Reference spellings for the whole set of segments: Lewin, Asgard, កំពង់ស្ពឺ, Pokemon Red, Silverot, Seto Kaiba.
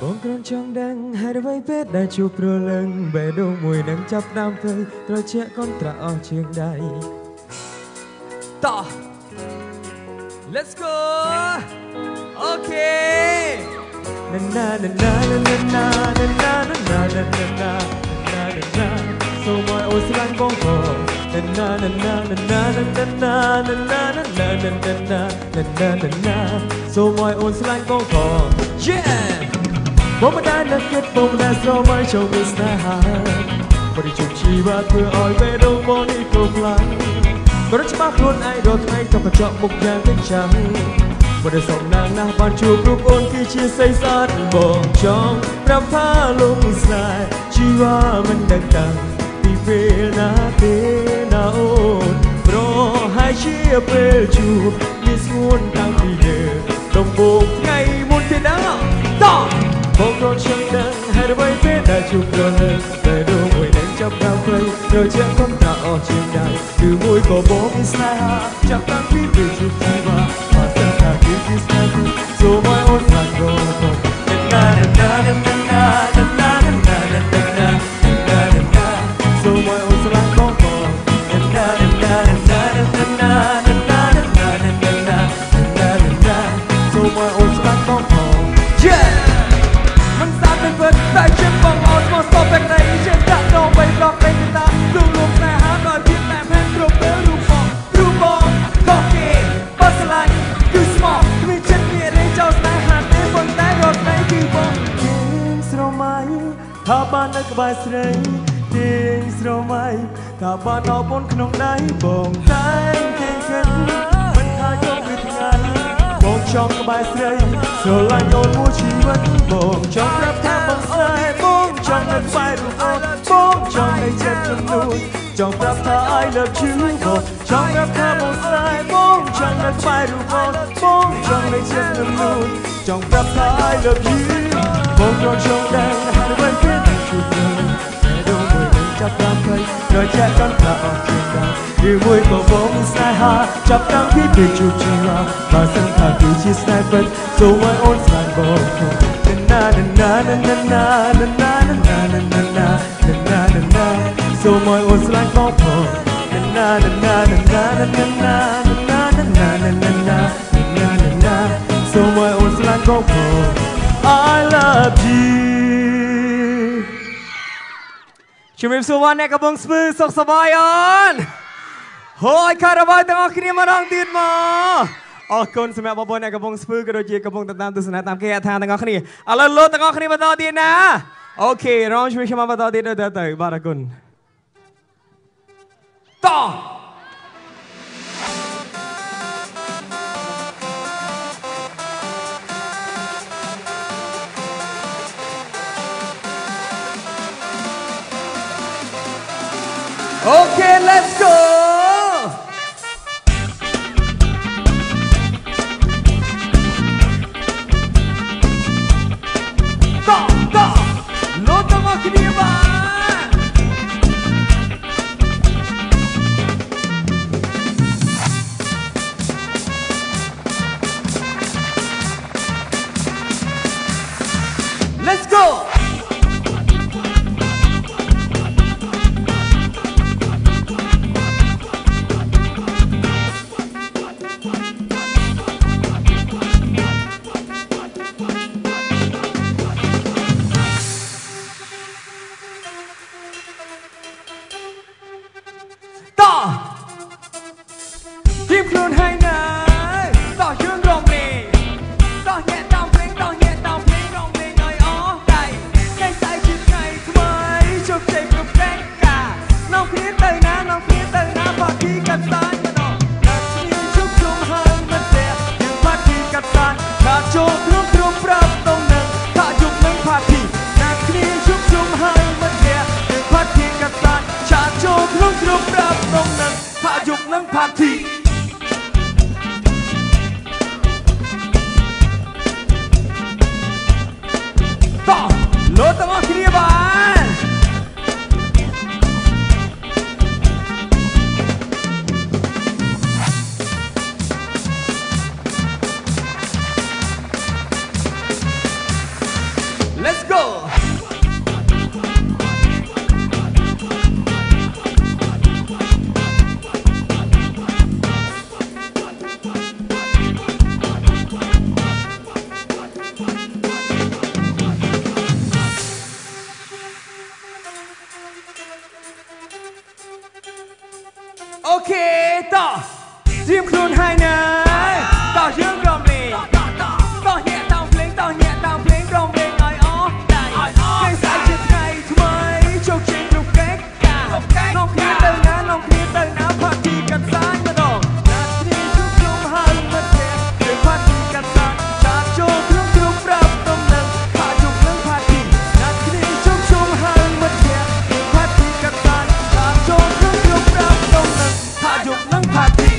Con cơn trăng đang hai đôi vai vết đã chụp rô lưng bể đô mùi nắng chắp nam thơi rồi trẻ con trạo chiêng đài ta. Let's go. Okay. Na na na na na na na na na na na na. So my ocean bong go. Na na na na na na na na na na na na. So my ocean bong go. Yeah. Bom đã nát kết bom đã rơi mãi trong người ta hại. Bởi chúng chỉ bắt cứ ỏi về đâu mòn đi cùng lại. Có rất mắc luôn ai đó thay trong cả chọn một nhang thích trắng. Một đời sống nàng nàng ban chụp lúc ôn khi chia xây sát bồng trong nam phá lung dài chi hoa mình đằng đằng đi về na thế na ôn pro hai chia về chụp đi xuống đang đi về đồng bộ ngày muốn thế nào to bóng con trăng đang hai đôi bay phết đã chụp gần về đâu buổi đánh trong cao cây rồi chạm con tạo trên đài từ môi có bóng xa chẳng đang biết về chụp gì mà sao ta cứ thế sao rồi mãi ôn lại rồi na na na na na na na na na na na na rồi mãi ôn lại con còn na na na na na na na. Tại trên vòng ôn một số bên này trên đạn đầu bay lọt bên ta dù lúc này hát đoàn thiên làm hết rộng đỡ rùm bò gọt kì bớt xa lạnh cứ small vì chân nghĩa đến cho tay hạt đến phần tay rột này khi vòng tiếng sâu máy thả bàn đất bài srei tiếng sâu máy thả bàn nó bốn khổng đáy bồng tay kênh kênh vẫn thay trong việc ngàn bồng trong bài srei rồi lại nhôn mua trí vấn bồng trong rap thả bằng trong ngân vai đủ ôn bóng trong ngày chân chân luôn trong rap tha ai love you một trong rap tha một sai bóng trong ngân vai đủ ôn bóng trong ngày chân chân luôn trong rap tha ai love you bóng trong trong đen hai đôi bên phía này chụp lên để đôi môi anh chắp tay cây rồi che con ta ở trên đài vì môi của bóng sai ha chắp tay khi để chụp chân là và sân thả từ chiếc sai vẫn dù ai ôn sai bóng na na na na na na na. So my old life won't fall. Na na na na na na na na na na na na na. So my old life won't fall. I love you. Chumim suwan ekabong spur sok sabayan. Hoy karawan tang akini marang tin ma. ออกคุณสำหรับบ่าวๆในกระบองสปื้อก็โดยเฉพาะกระบองตามดุษณะตามแก่ทางต่างๆนี่เอาล่ะโลดต่างๆนี่มาต่อดีนะโอเคร้องช่วยชมมาต่อดีเด้อๆๆบารากุล ต่อ Okay, let's go. Go. Lota maquiniba. Let's go. Let's go! Okay, ta Jim Clun hai này ta dương gầm lì ta nhẹ tao phlính rong bên ai ó này cây sải trên này thay cho trên lục cách nông kia tới ná party cắn sáng mà đỏ nát đi chúc chung hai mất hết để party cắn sáng ta cho chung rap tâm nặng ta chung lưng party nát đi chúc chung hai mất hết để party cắn sáng ta cho chung rap tâm nặng ta chung lưng party.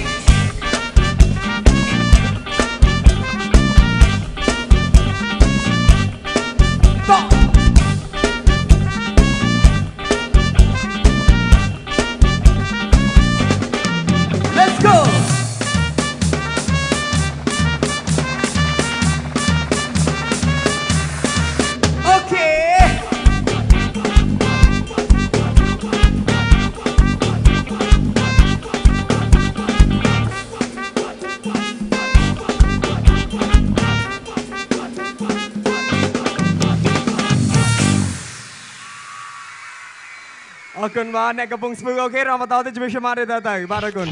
Akun ma nek kapung spung okay ra matau te jebisha mare datang barakun.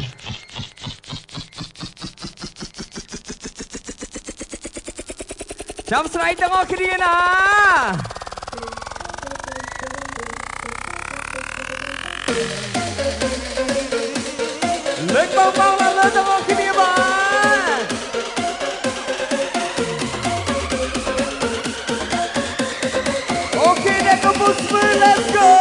Jump straight tang akhiri na. Lek pau pau la tang akhiri ba. Okay nek kapung spung let's go.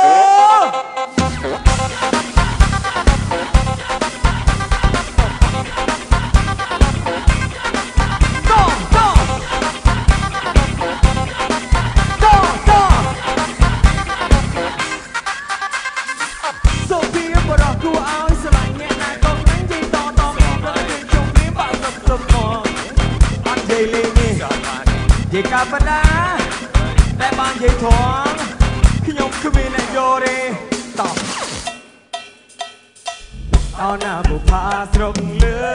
Dây cà phê đá, đại ban dây thoáng, khi nhông cứ bị này vô đi. Tỏ, tao nào bộ phá rộng lửa.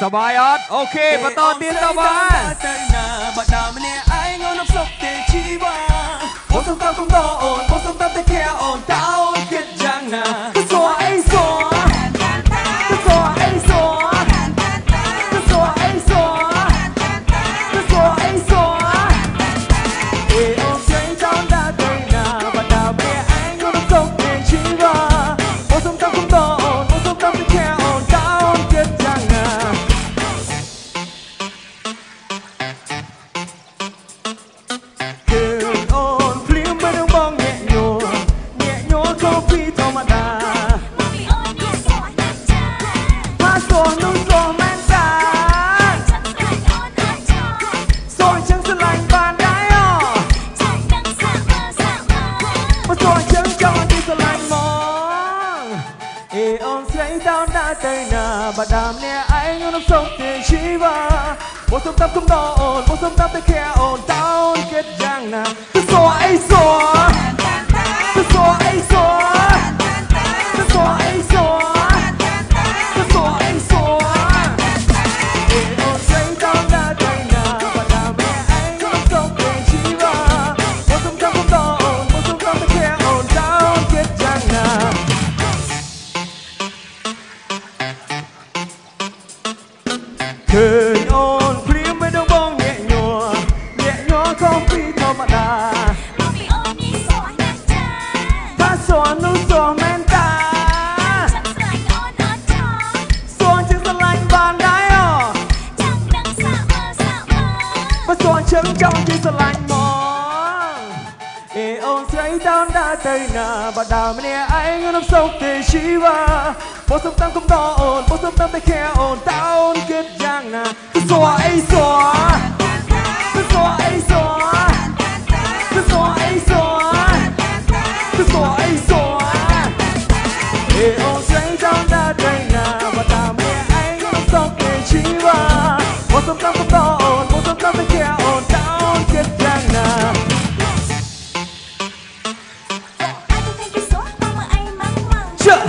Sabayat, okay, patao tin tao ba. Bạn nào mà nè ai ngó nắp sọc để chi ba. Ô tao cũng to. cây nà bà đàm nè anh yêu năm sông thì chỉ và một sông tắp không đỏ ồn một sông tắp tay khe ồn tao kết giang nà cứ xóa ấy xóa cứ xóa ấy xóa cứ xóa ấy xóa cứ xóa ấy xóa để ồn xây tao là cây nà bà đàm nè anh yêu năm sông thì chỉ và một sông tắp không đỏ ồn một sông tắp tay khe ồn tao kết giang nà. Thời ôn phím với đông bông nhẹ nhõa không phi thao mà đà. Bông phi ôn đi xóa nhạc cha. Ta xóa nụ xóa men ta. Chẳng xóa anh ôn ớt cho. Xóa chứng dân lành bàn đáy ồ. Chẳng đăng xạ mơ. Và xóa chứng trong khi xóa lành mò. Ê ôn xây tao đã tây nà bà đào mẹ anh ngân ấm sốc thì chỉ và. Bố sông tam không đo ồn, bố sông tam tay khe ồn, tao ồn kết giang nà. Cứ xóa ấy xóa, cứ xóa ấy xóa, cứ xóa ấy xóa, cứ xóa ấy xóa. Để ồn xoay tao đã đây nà, và ta mẹ anh không sốc để chỉ và. Bố sông tam không đo ồn, bố sông tam tay khe ồn, tao ồn kết giang nà. $1,000 $10,000 $100,000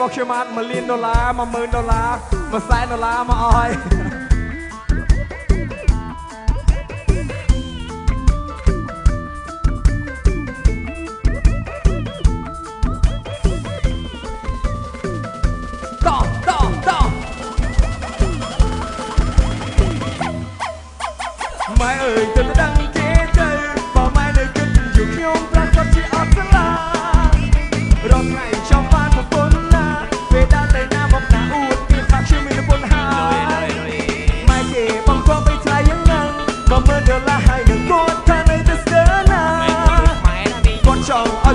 มาออยต่อไม่เอ่ยจนดังเจ๊ใจป่าไม้เลยขึ้นอยู่ยงรักก็ที่อัศลารอไงชาวบ้านมาปนนาเวลาเตยหน้าบอกหน้าอูดที่พักชื่อมีแต่บนหายไม่เก็บบังคับไปทายยังนั่งบ่เมื่อเดือนละให้เดือนโกรธท่าในแต่เสือหน้าก่อนชอบเอา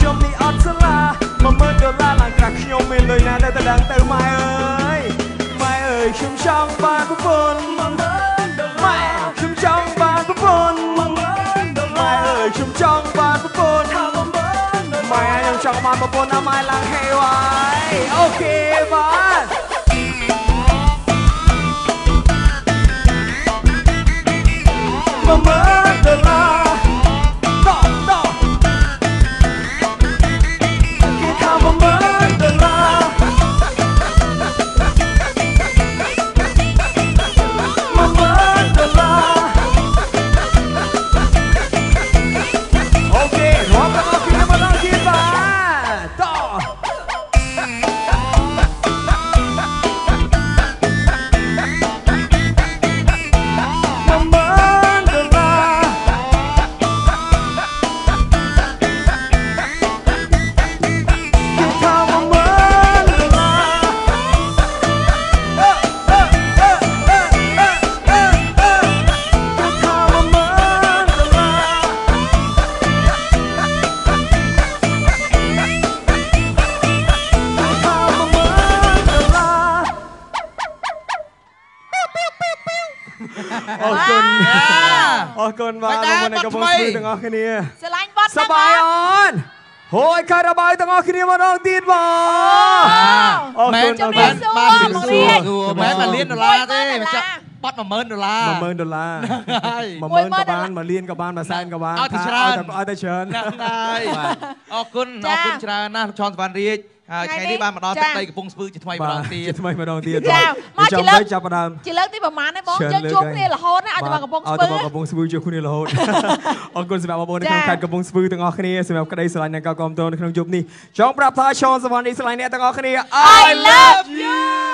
ชมนี่อัดสลาบ่เมื่อเดือนละหลังกระชมมีเลยหน้าแต่ดังแต่ไม่เอ่ยไม่เอ่ยชิมช่องปานสมบูรณ์ไม่ชิมช่องปานสมบูรณ์ไม่เอ่ยชิมช่องปานสมบูรณ์ไม่เอ่ยชิมช่องปานสมบูรณ์นะไม่โอเคต่อLet's go! Come on. เกินมาลงมาในกระบอกซื้อต่างออกแค่นี้สบายอ่อนโหยคาราบาวต่างออกแค่นี้มาลองตีนบ่แม่จะมีสู้แม่มาเลี้ยนดอลลาร์เต้จะปัดมาเมินดอลลาร์มาเมินกับบ้านมาเลี้ยนกับบ้านมาแซนกับบ้านเอาแต่เชิญเอาแต่เชิญได้ออกคุณออกคุณเชิญนะชอนสวรรค์รีใครที่บ้านมาดองติดใจกับปงซื้อจะทำไมมาดองตีจะทำไมมาดองตีจะจำได้จำประดามจะเลิกที่ประมาณนั้นบ้องจะจุกเนี่ยละโหดนะอาจจะมากับปงซื้ออาจจะมากับปงซื้อจะคุณเนี่ยละโหดออกคนสมัยมาบนในการกับปงซื้อต่างออกเนี่ยสมัยกระไดสลายในการกองโตในขนมจุบนี่จองปรับท่าชอนสวรรค์ในสลายเนี่ยต่างออกเนี่ย I love you